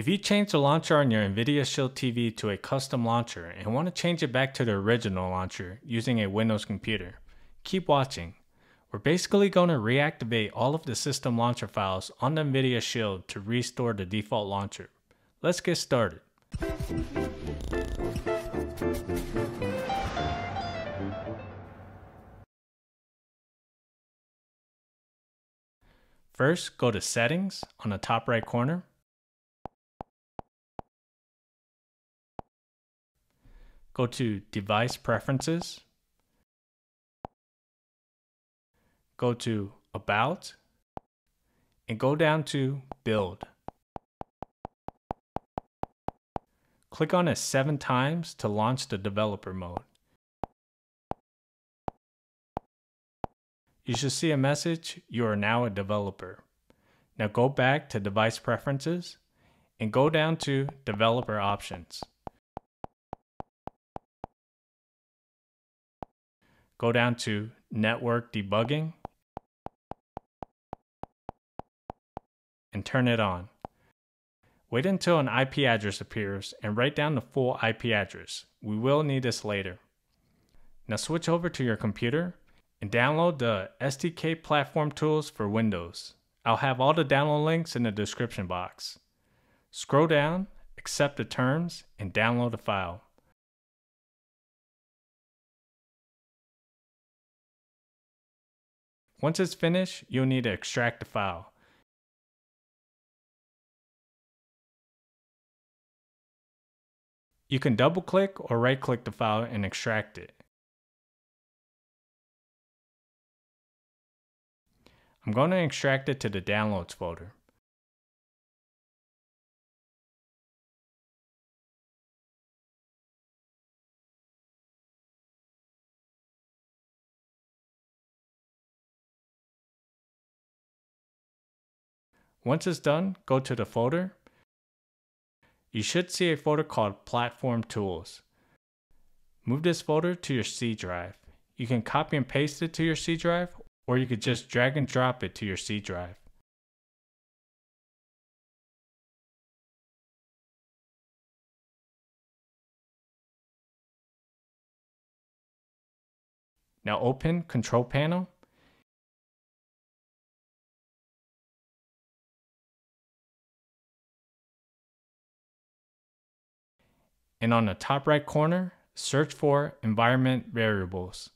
If you change the launcher on your Nvidia Shield TV to a custom launcher and want to change it back to the original launcher using a Windows computer, keep watching. We're basically going to reactivate all of the system launcher files on the Nvidia Shield to restore the default launcher. Let's get started. First, go to Settings on the top right corner. Go to Device Preferences. Go to About, and go down to Build. Click on it 7 times to launch the developer mode. You should see a message, you are now a developer. Now go back to Device Preferences and go down to Developer Options. Go down to Network Debugging and turn it on. Wait until an IP address appears and write down the full IP address. We will need this later. Now switch over to your computer and download the SDK Platform Tools for Windows. I'll have all the download links in the description box. Scroll down, accept the terms, and download the file. Once it's finished, you'll need to extract the file. You can double-click or right-click the file and extract it. I'm going to extract it to the Downloads folder. Once it's done, go to the folder. You should see a folder called Platform Tools. Move this folder to your C drive. You can copy and paste it to your C drive, or you could just drag and drop it to your C drive. Now open Control Panel. And on the top right corner, search for Environment Variables.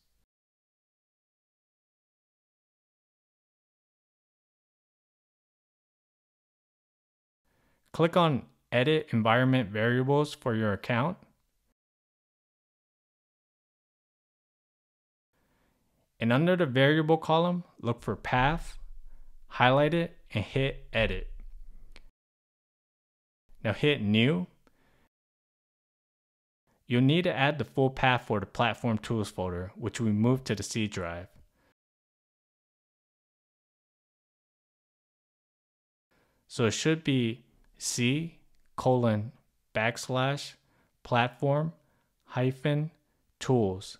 Click on Edit Environment Variables for your account. And under the variable column, look for Path, highlight it, and hit Edit. Now hit New. You'll need to add the full path for the Platform Tools folder, which we moved to the C drive. So it should be C:\platform-tools,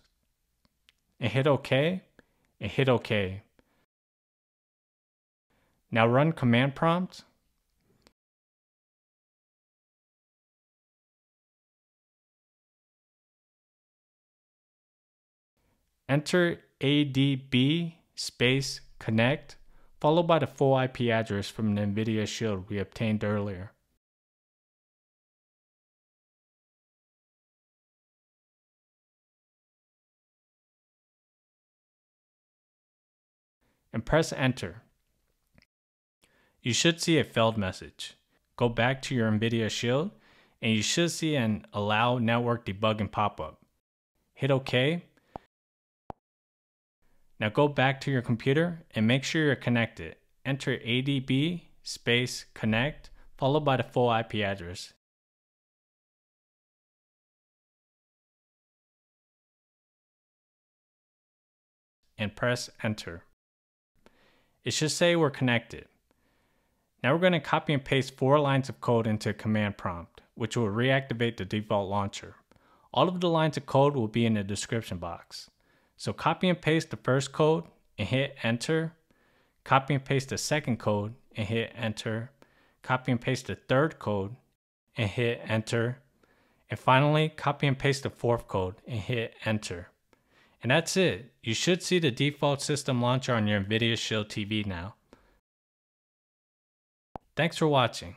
and hit OK, and hit OK. Now run command prompt. Enter ADB space connect, followed by the full IP address from the Nvidia Shield we obtained earlier. And press enter. You should see a failed message. Go back to your Nvidia Shield and you should see an Allow Network Debugging pop-up. Hit OK. Now go back to your computer and make sure you're connected. Enter ADB space connect, followed by the full IP address. And press enter. It should say we're connected. Now we're going to copy and paste 4 lines of code into command prompt, which will reactivate the default launcher. All of the lines of code will be in the description box. So copy and paste the first code and hit enter. Copy and paste the second code and hit enter. Copy and paste the third code and hit enter. And finally, copy and paste the fourth code and hit enter. And that's it. You should see the default system launcher on your Nvidia Shield TV now. Thanks for watching.